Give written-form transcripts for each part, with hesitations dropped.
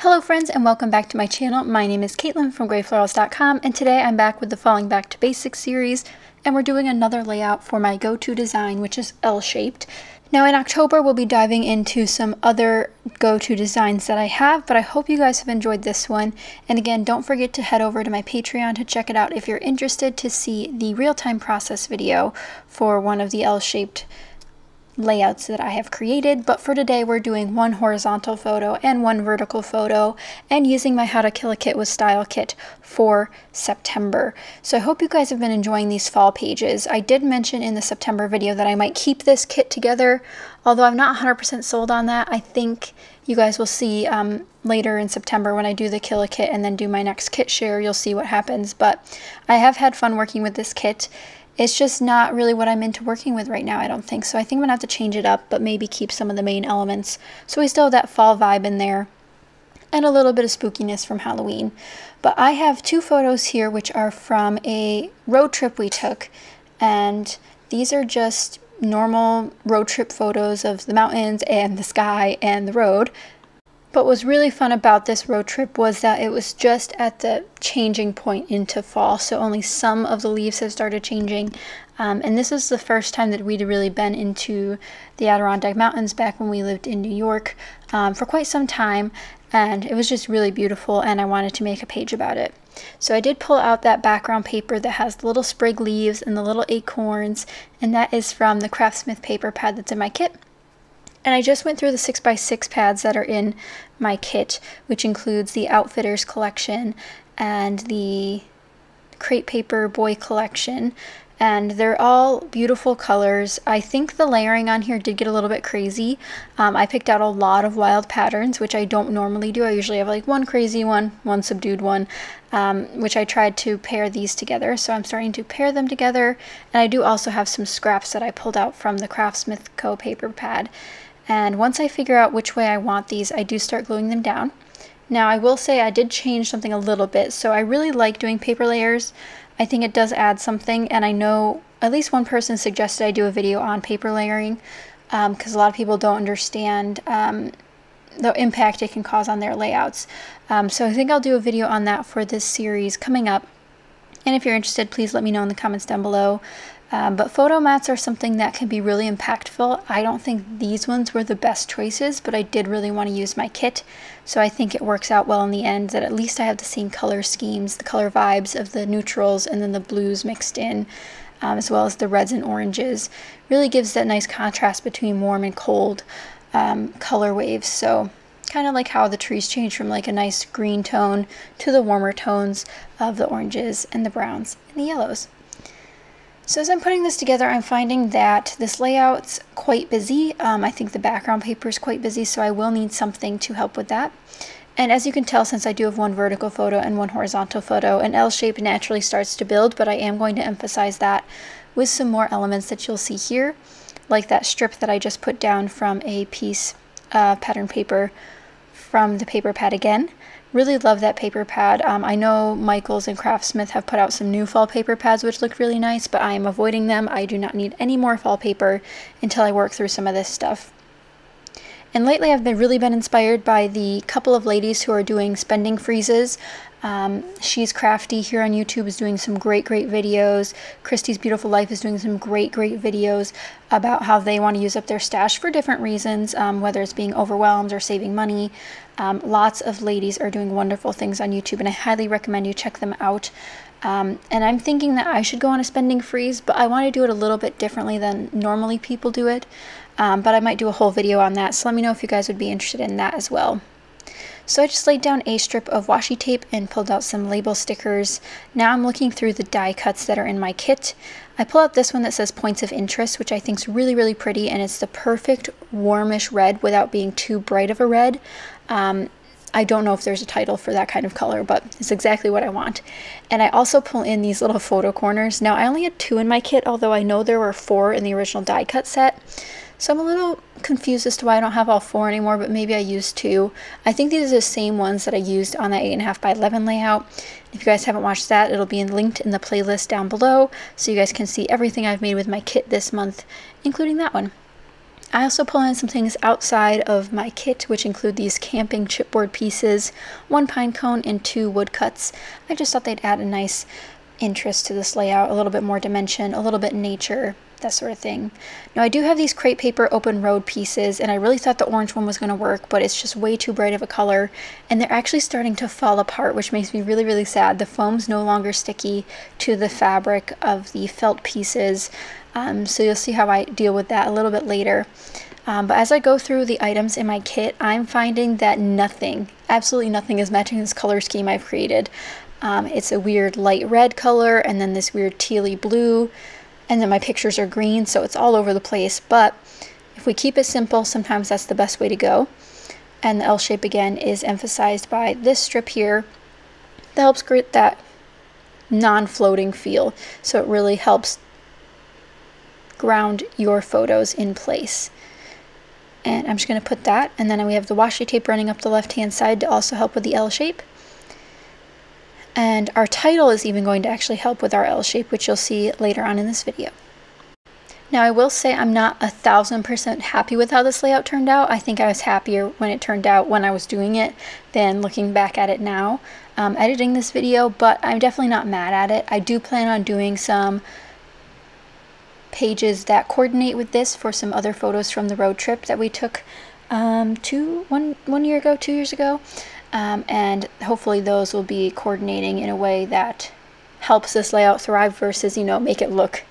Hello friends and welcome back to my channel. My name is Caitlin from GrayFlorals.com and today I'm back with the Falling Back to Basics series and we're doing another layout for my go-to design, which is L-shaped. Now in October we'll be diving into some other go-to designs that I have, but I hope you guys have enjoyed this one. And again, don't forget to head over to my Patreon to check it out if you're interested to see the real-time process video for one of the L-shaped layouts that I have created. But for today we're doing one horizontal photo and one vertical photo and using my How to Kill a Kit with Style kit for September. So I hope you guys have been enjoying these fall pages. I did mention in the September video that I might keep this kit together, although I'm not 100% sold on that. I think you guys will see later in September when I do the Kill a Kit and then do my next kit share, you'll see what happens. But I have had fun working with this kit. It's just not really what I'm into working with right now, I don't think. So I think I'm gonna have to change it up, but maybe keep some of the main elements. So we still have that fall vibe in there and a little bit of spookiness from Halloween. But I have two photos here, which are from a road trip we took. And these are just normal road trip photos of the mountains and the sky and the road. But what was really fun about this road trip was that it was just at the changing point into fall, so only some of the leaves have started changing. And this is the first time that we'd really been into the Adirondack Mountains back when we lived in New York for quite some time, and it was just really beautiful and I wanted to make a page about it. So I did pull out that background paper that has the little sprig leaves and the little acorns, and that is from the Craft Smith paper pad that's in my kit. And I just went through the 6x6 pads that are in my kit, which includes the Outfitters Collection and the Crate Paper Boy Collection. And they're all beautiful colors. I think the layering on here did get a little bit crazy. I picked out a lot of wild patterns, which I don't normally do. I usually have like one crazy one, one subdued one, which I tried to pair these together. So I'm starting to pair them together. And I do also have some scraps that I pulled out from the Craft Smith Co. paper pad. And once I figure out which way I want these, I do start gluing them down. Now I will say I did change something a little bit, so I really like doing paper layers. I think it does add something, and I know at least one person suggested I do a video on paper layering because a lot of people don't understand the impact it can cause on their layouts. So I think I'll do a video on that for this series coming up. And if you're interested, please let me know in the comments down below. But photo mats are something that can be really impactful. I don't think these ones were the best choices, but I did really want to use my kit. So I think it works out well in the end that at least I have the same color schemes, the color vibes of the neutrals and then the blues mixed in, as well as the reds and oranges. Really gives that nice contrast between warm and cold color waves. So kind of like how the trees change from like a nice green tone to the warmer tones of the oranges and the browns and the yellows. So as I'm putting this together, I'm finding that this layout's quite busy. I think the background paper is quite busy, so I will need something to help with that. And as you can tell, since I do have one vertical photo and one horizontal photo, an L shape naturally starts to build, but I am going to emphasize that with some more elements that you'll see here, like that strip that I just put down from a piece pattern paper from the paper pad again. Really love that paper pad. I know Michaels and Craft Smith have put out some new fall paper pads which look really nice, but I am avoiding them. I do not need any more fall paper until I work through some of this stuff. And lately I've really been inspired by the couple of ladies who are doing spending freezes. She's Crafty here on YouTube is doing some great videos. Christy's Beautiful Life is doing some great videos about how they want to use up their stash for different reasons, whether it's being overwhelmed or saving money. Lots of ladies are doing wonderful things on YouTube, and I highly recommend you check them out. And I'm thinking that I should go on a spending freeze, but I want to do it a little bit differently than normally people do it. But I might do a whole video on that, so let me know if you guys would be interested in that as well. So I just laid down a strip of washi tape and pulled out some label stickers. Now I'm looking through the die cuts that are in my kit. I pull out this one that says Points of Interest, which I think is really pretty, and it's the perfect warmish red without being too bright of a red. I don't know if there's a title for that kind of color, but it's exactly what I want. And I also pull in these little photo corners. Now I only had two in my kit, although I know there were four in the original die cut set. So I'm a little confused as to why I don't have all four anymore, but maybe I used two. I think these are the same ones that I used on that 8.5 by 11 layout. If you guys haven't watched that, it'll be linked in the playlist down below, so you guys can see everything I've made with my kit this month, including that one. I also pull in some things outside of my kit, which include these camping chipboard pieces, one pine cone, and two wood cuts. I just thought they'd add a nice interest to this layout, a little bit more dimension, a little bit nature, that sort of thing. Now I do have these crepe paper open road pieces, and I really thought the orange one was going to work, but it's just way too bright of a color, and they're actually starting to fall apart, which makes me really, really sad. The foam's no longer sticky to the fabric of the felt pieces, so you'll see how I deal with that a little bit later. But as I go through the items in my kit, I'm finding that nothing, absolutely nothing, is matching this color scheme I've created. It's a weird light red color, and then this weird tealy blue, and then my pictures are green, so it's all over the place. But if we keep it simple, sometimes that's the best way to go. And the L shape again is emphasized by this strip here that helps create that non-floating feel, so it really helps ground your photos in place. And I'm just going to put that, and then we have the washi tape running up the left hand side to also help with the L shape. And our title is even going to actually help with our L shape, which you'll see later on in this video. Now I will say I'm not 1000% happy with how this layout turned out. I think I was happier when it turned out when I was doing it than looking back at it now, editing this video, but I'm definitely not mad at it. I do plan on doing some pages that coordinate with this for some other photos from the road trip that we took two years ago. And hopefully those will be coordinating in a way that helps this layout thrive versus, you know, make it look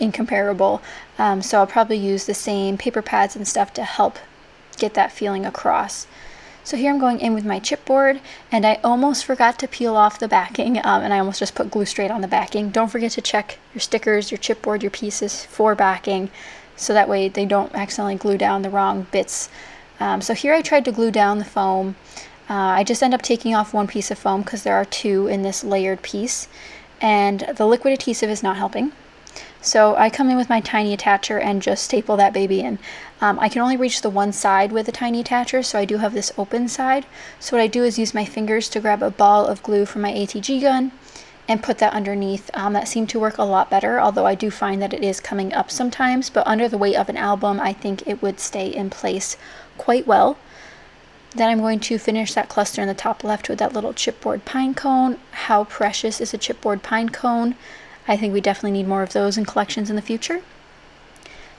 incomparable. So I'll probably use the same paper pads and stuff to help get that feeling across. So here I'm going in with my chipboard, and I almost forgot to peel off the backing, and I almost just put glue straight on the backing. Don't forget to check your stickers, your chipboard, your pieces for backing, so that way they don't accidentally glue down the wrong bits. So here I tried to glue down the foam. I just end up taking off one piece of foam because there are two in this layered piece, and the liquid adhesive is not helping. So I come in with my tiny attacher and just staple that baby in. I can only reach the one side with a tiny attacher, so I do have this open side. So what I do is use my fingers to grab a ball of glue from my ATG gun and put that underneath. That seemed to work a lot better, although I do find that it is coming up sometimes, but under the weight of an album, I think it would stay in place quite well. Then I'm going to finish that cluster in the top left with that little chipboard pine cone. How precious is a chipboard pine cone? I think we definitely need more of those in collections in the future.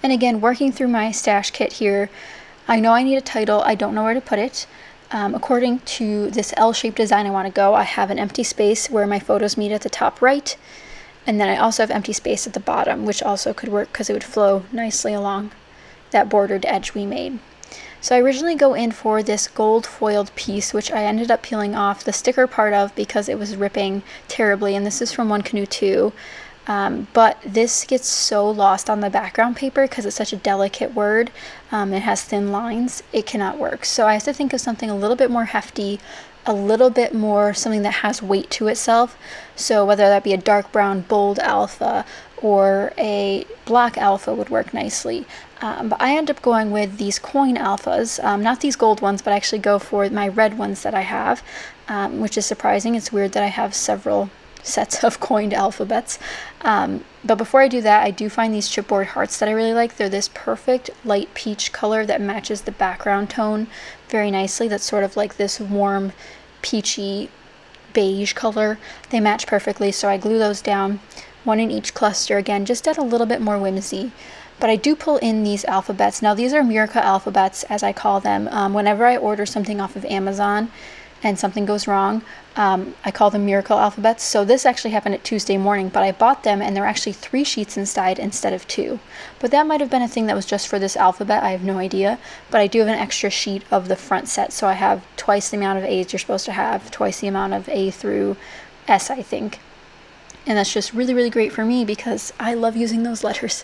And again, working through my stash kit here, I know I need a title, I don't know where to put it. According to this L-shaped design I want to go, I have an empty space where my photos meet at the top right, and then I also have empty space at the bottom, which also could work because it would flow nicely along that bordered edge we made. So I originally go in for this gold foiled piece, which I ended up peeling off the sticker part of because it was ripping terribly, and this is from One Canoe Two. But this gets so lost on the background paper because it's such a delicate word. It has thin lines. It cannot work. So I have to think of something a little bit more hefty, a little bit more something that has weight to itself. So whether that be a dark brown bold alpha or a block alpha would work nicely. But I end up going with these coin alphas, not these gold ones, but I actually go for my red ones that I have, which is surprising. It's weird that I have several sets of coined alphabets. But before I do that, I do find these chipboard hearts that I really like. They're this perfect light peach color that matches the background tone very nicely. That's sort of like this warm peachy beige color. They match perfectly, so I glue those down, one in each cluster, again, just add a little bit more whimsy. But I do pull in these alphabets. Now these are Murica alphabets, as I call them. Whenever I order something off of Amazon and something goes wrong, I call them miracle alphabets. So this actually happened at Tuesday Morning, but I bought them and there were actually 3 sheets inside instead of 2. But that might have been a thing that was just for this alphabet, I have no idea. But I do have an extra sheet of the front set, so I have twice the amount of A's you're supposed to have, twice the amount of A through S, I think. And that's just really, really great for me because I love using those letters.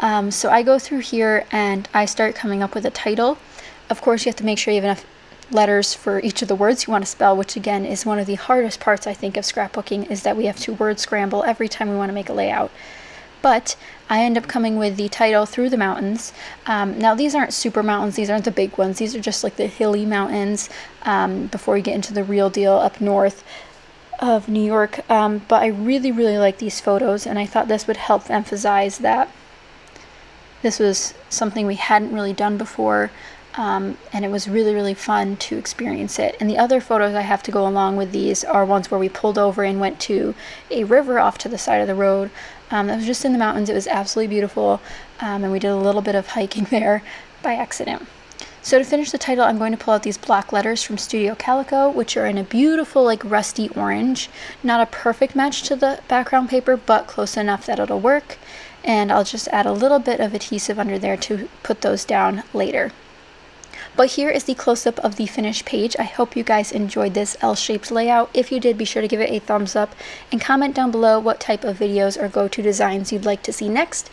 So I go through here and I start coming up with a title. Of course, you have to make sure you have enough letters for each of the words you want to spell, which again is one of the hardest parts, I think, of scrapbooking, is that we have to word scramble every time we want to make a layout. But I end up coming with the title Through the Mountains. Now these aren't super mountains, these aren't the big ones, these are just like the hilly mountains before you get into the real deal up north of New York. But I really, really like these photos, and I thought this would help emphasize that This was something we hadn't really done before, and it was really, really fun to experience it. And the other photos I have to go along with these are ones where we pulled over and went to a river off to the side of the road. That was just in the mountains. It was absolutely beautiful, and we did a little bit of hiking there by accident. So to finish the title, I'm going to pull out these block letters from Studio Calico, which are in a beautiful, like, rusty orange. Not a perfect match to the background paper, but close enough that it'll work. And I'll just add a little bit of adhesive under there to put those down later. But here is the close-up of the finished page. I hope you guys enjoyed this L-shaped layout. If you did, be sure to give it a thumbs up and comment down below what type of videos or go-to designs you'd like to see next.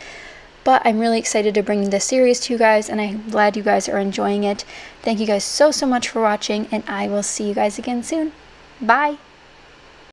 But I'm really excited to bring this series to you guys, and I'm glad you guys are enjoying it. Thank you guys so, so much for watching, and I will see you guys again soon. Bye!